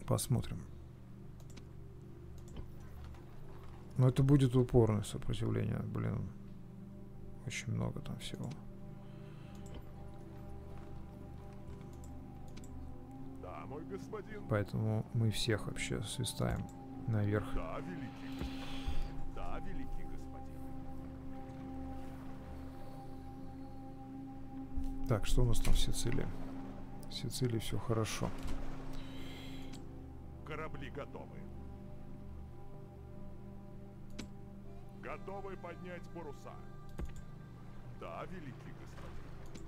Посмотрим. Но это будет упорное сопротивление. Блин. Очень много там всего. Да, мой господин. Поэтому мы всех вообще свистаем наверх. Да, великий. Да, великий. Так, что у нас там в Сицилии? В Сицилии все хорошо. Корабли готовы. Готовы поднять паруса. Да, великий господин.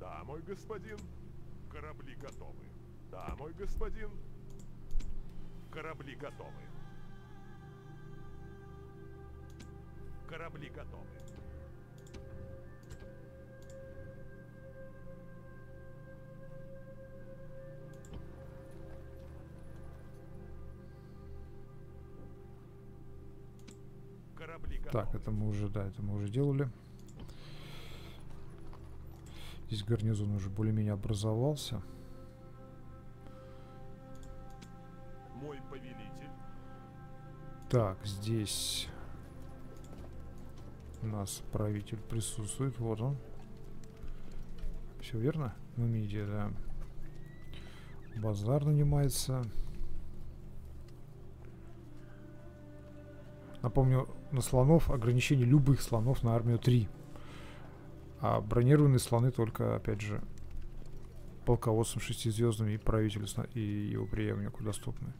Да, мой господин. Корабли готовы. Да, мой господин. Корабли готовы. Корабли готовы. Так, это мы уже делали. Здесь гарнизон уже более-менее образовался. Мой повелитель. Так, здесь у нас правитель присутствует, вот он. Все верно? Нумидия, да. Базар нанимается. Напомню, на слонов ограничение любых слонов на армию 3. А бронированные слоны только, опять же, полководцам 6-звездными и правителю и его преемнику доступны.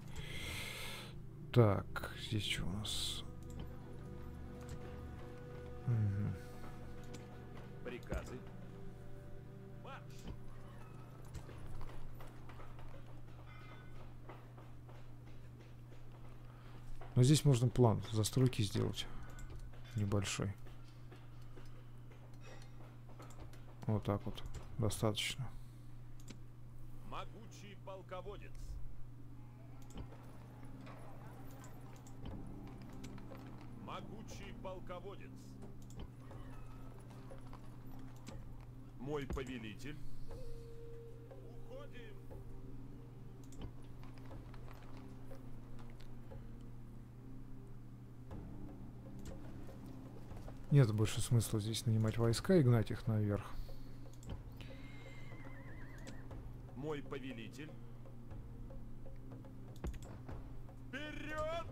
Так, здесь что у нас? Угу. Приказы. Но здесь можно план застройки сделать небольшой. Вот так вот. Достаточно. Могучий полководец. Могучий полководец. Мой повелитель. Уходим. Нет больше смысла здесь нанимать войска и гнать их наверх. Мой повелитель. Вперед!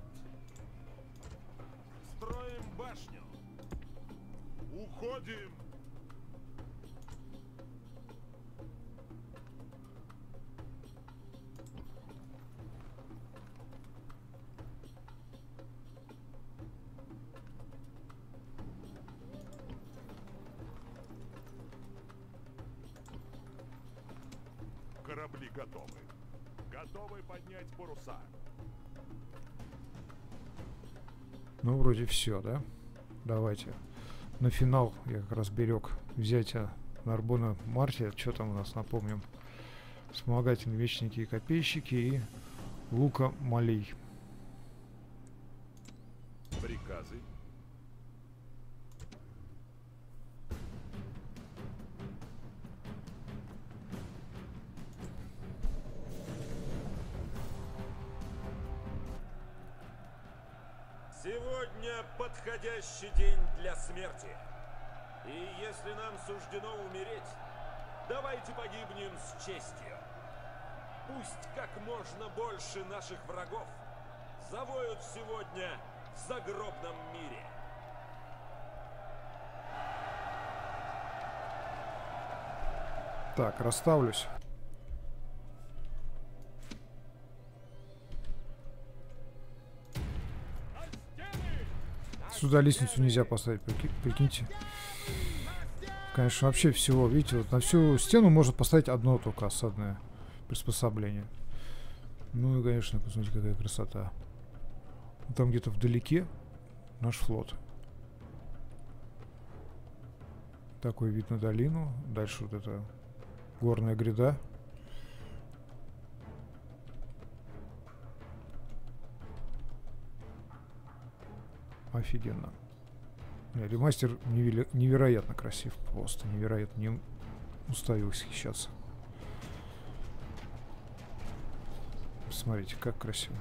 Строим башню. Уходим. Корабли готовы. Готовы поднять паруса. Ну, вроде все, да? Давайте. На финал я как раз берег взятие Нарбона Марти. Что там у нас, напомним? Вспомогательные вечники и копейщики и лука малей. Приказы. Сегодня подходящий день для смерти. И если нам суждено умереть, давайте погибнем с честью. Пусть как можно больше наших врагов завоют сегодня в загробном мире. Так, расставлюсь. Сюда лестницу нельзя поставить, прикиньте. Конечно, вообще всего. Видите, вот на всю стену можно поставить одно только осадное приспособление. Ну и, конечно, посмотрите, какая красота. Там где-то вдалеке наш флот. Такой вид на долину. Дальше вот эта горная гряда. Офигенно. Ремастер невероятно красив. Просто невероятно. Не устаю восхищаться. Смотрите, как красиво.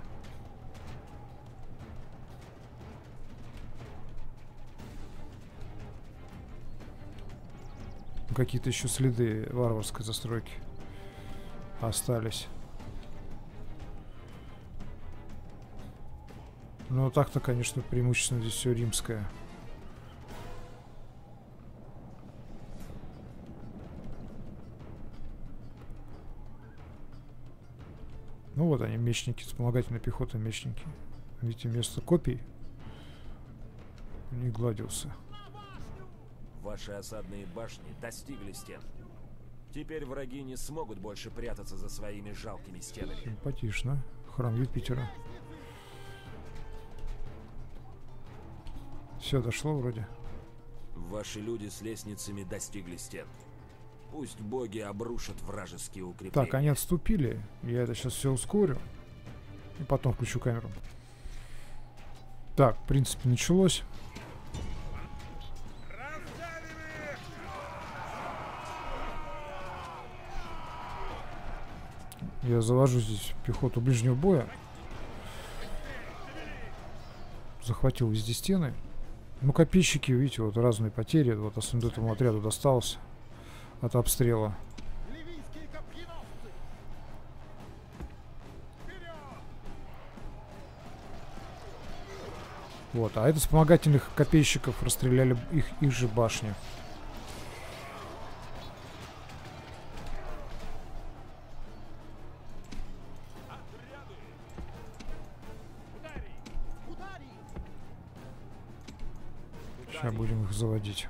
Какие-то еще следы варварской застройки остались. Но так-то, конечно, преимущественно здесь все римское. Ну вот они, мечники, вспомогательная пехота, мечники. Видите, вместо копий не гладился. Ваши осадные башни достигли стен. Теперь враги не смогут больше прятаться за своими жалкими стенами. Симпатично. Храм Юпитера. Все дошло вроде. Ваши люди с лестницами достигли стен. Пусть боги обрушат вражеские укрепления. Так, они отступили. Я это сейчас все ускорю. И потом включу камеру. Так, в принципе, началось. Я завожу здесь пехоту ближнего боя. Захватил везде стены. Ну, копейщики, видите, вот разные потери. Вот особенно этому отряду досталось от обстрела. Вот, а это вспомогательных копейщиков расстреляли их же башни. Сейчас будем их заводить.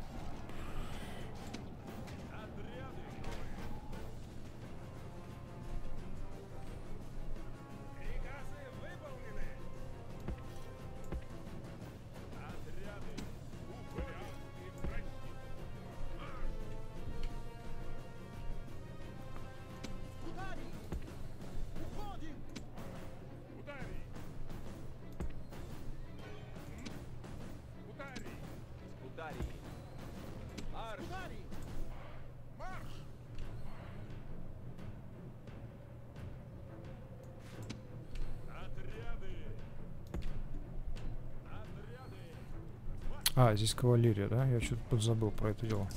А, здесь кавалерия, да? Я что-то подзабыл про это дело.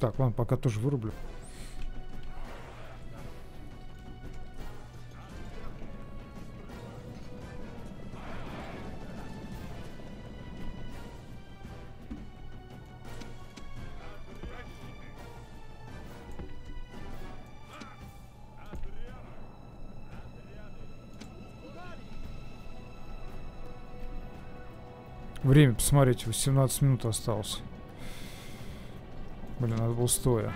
Так, ладно, пока тоже вырублю. Время, посмотрите, 18 минут осталось. Блин, надо было стоя.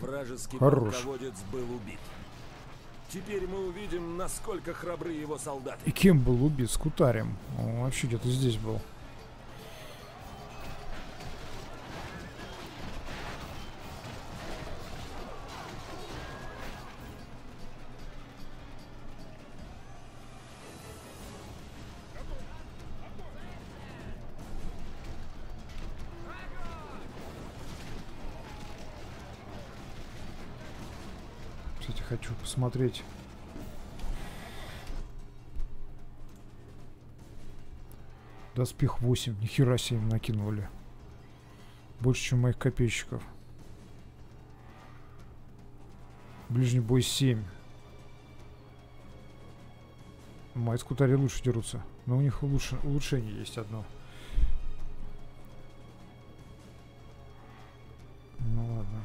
Вражеский полководец был убит. Теперь мы увидим, насколько храбры его солдаты. И кем был убит? Скутарем. Он вообще где-то здесь был. Кстати, хочу посмотреть. Доспех 8. Нихера себе накинули. Больше, чем моих копейщиков. Ближний бой 7. Майскутари лучше дерутся. Но у них улучшение есть одно. Ну ладно.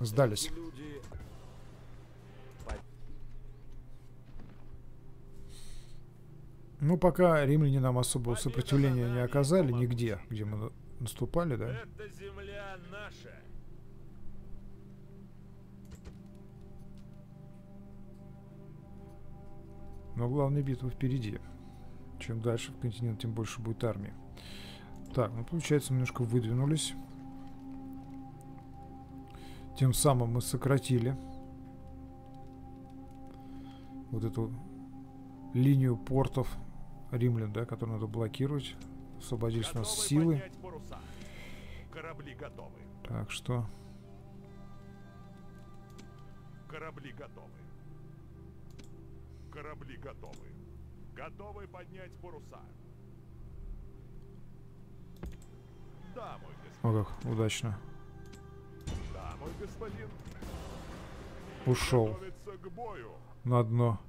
Сдались. Ну, пока римляне нам особого сопротивления не оказали нигде, где мы наступали, да? Это земля наша. Но главная битва впереди. Чем дальше в континент, тем больше будет армии. Так, ну, получается, немножко выдвинулись. Тем самым мы сократили вот эту линию портов римлян, да, которую надо блокировать. Освободились у нас силы. Корабли готовы. Так что... Корабли готовы. Корабли готовы. Готовы поднять паруса. Да, мой господин. О, как удачно. Мой господин. Ушел к бою. На дно.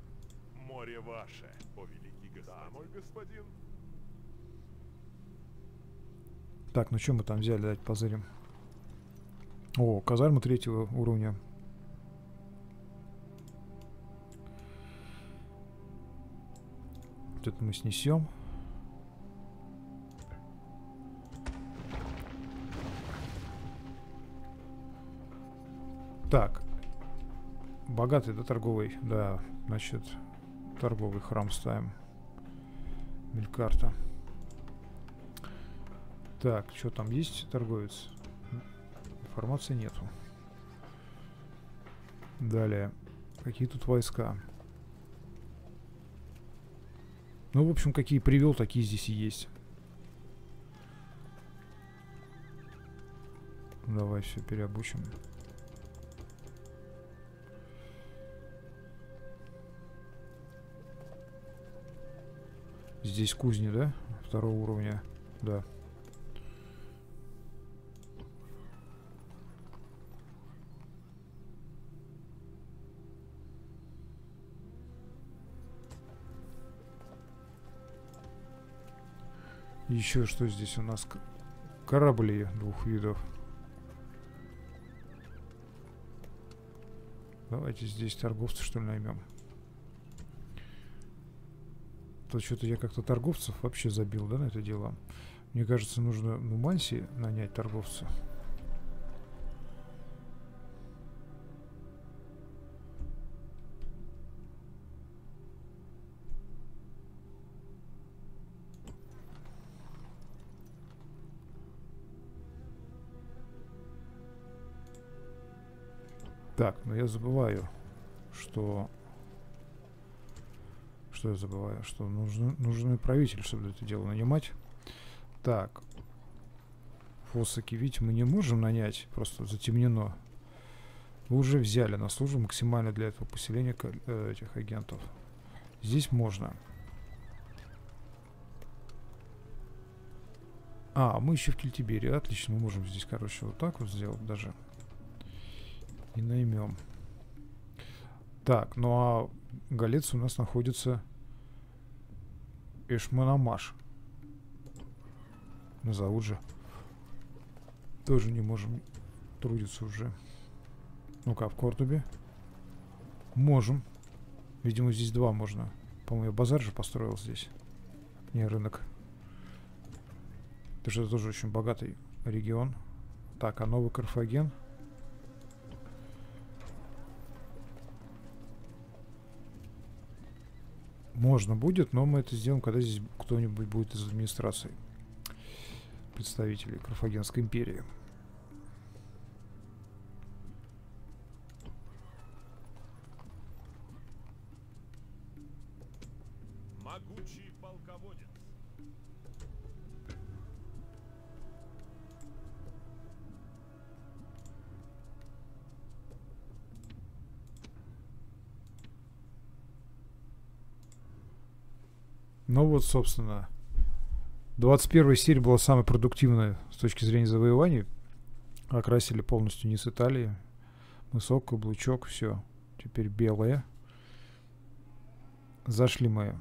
Море ваше, о великий господин. Да, мой господин. Так, ну что мы там взяли, дать позырим. О, казарма 3-го уровня. Вот это мы снесем. Так, богатый, да, торговый, да, значит, торговый храм ставим. Мелькарта. Так, что там есть, торговец? Информации нету. Далее, какие тут войска? Ну, в общем, какие привел, такие здесь и есть. Давай все переобучим. Здесь кузни, да? 2-го уровня. Да. Еще что здесь у нас? Корабли 2 видов. Давайте здесь торговца, что ли, наймем. То что-то я как-то торговцев вообще забил, да, на это дело. Мне кажется, нужно Нумансии нанять торговца. Так, но я забываю, что... Что я забываю? Что нужны правители, чтобы это дело нанимать. Так. Фосаки, ведь мы не можем нанять. Просто затемнено. Вы уже взяли на службу максимально для этого поселения этих агентов. Здесь можно. А, мы еще в Кельтиберии. Отлично, мы можем здесь, короче, вот так вот сделать даже. И наймем. Так, ну а Галец у нас находится Эшманамаш. Назовут же. Тоже не можем трудиться уже. Ну-ка, в Кордубе. Можем. Видимо, здесь два можно. По-моему, я базар же построил здесь. Не, рынок. Это же тоже очень богатый регион. Так, а Новый Карфаген? Можно будет, но мы это сделаем, когда здесь кто-нибудь будет из администрации. Представителей Карфагенской империи. Могучий полководец. Ну вот, собственно, 21-я серия была самой продуктивной с точки зрения завоеваний. Окрасили полностью низ Италии. Мысок, каблучок, все. Теперь белое. Зашли мы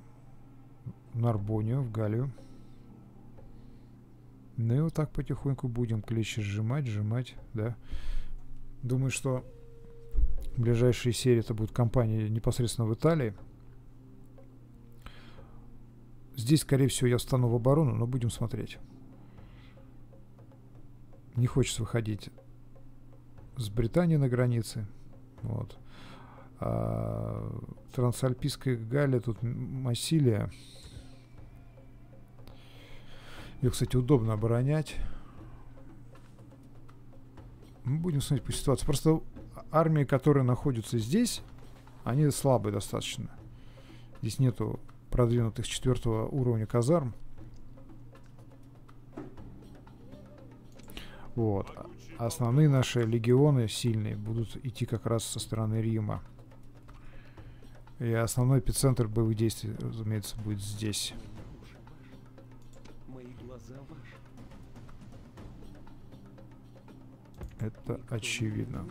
в Нарбонию, в Галлию. Ну и вот так потихоньку будем клещи сжимать, да. Думаю, что в ближайшей серии это будет кампания непосредственно в Италии. Здесь, скорее всего, я встану в оборону, но будем смотреть. Не хочется выходить с Британией на границе. Вот. А Трансальпийская Галлия, тут Массилия. Ее, кстати, удобно оборонять. Мы будем смотреть по ситуации. Просто армии, которые находятся здесь, они слабые достаточно. Здесь нету продвинутых 4-го уровня казарм. Вот. Основные наши легионы сильные будут идти как раз со стороны Рима. И основной эпицентр боевых действий, разумеется, будет здесь. Это очевидно.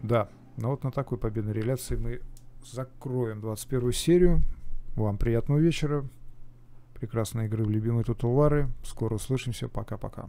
Да, но вот на такой победной реляции мы закроем 21-ю серию. Вам приятного вечера, прекрасной игры в любимые Total War'ы. Скоро услышимся. Пока-пока.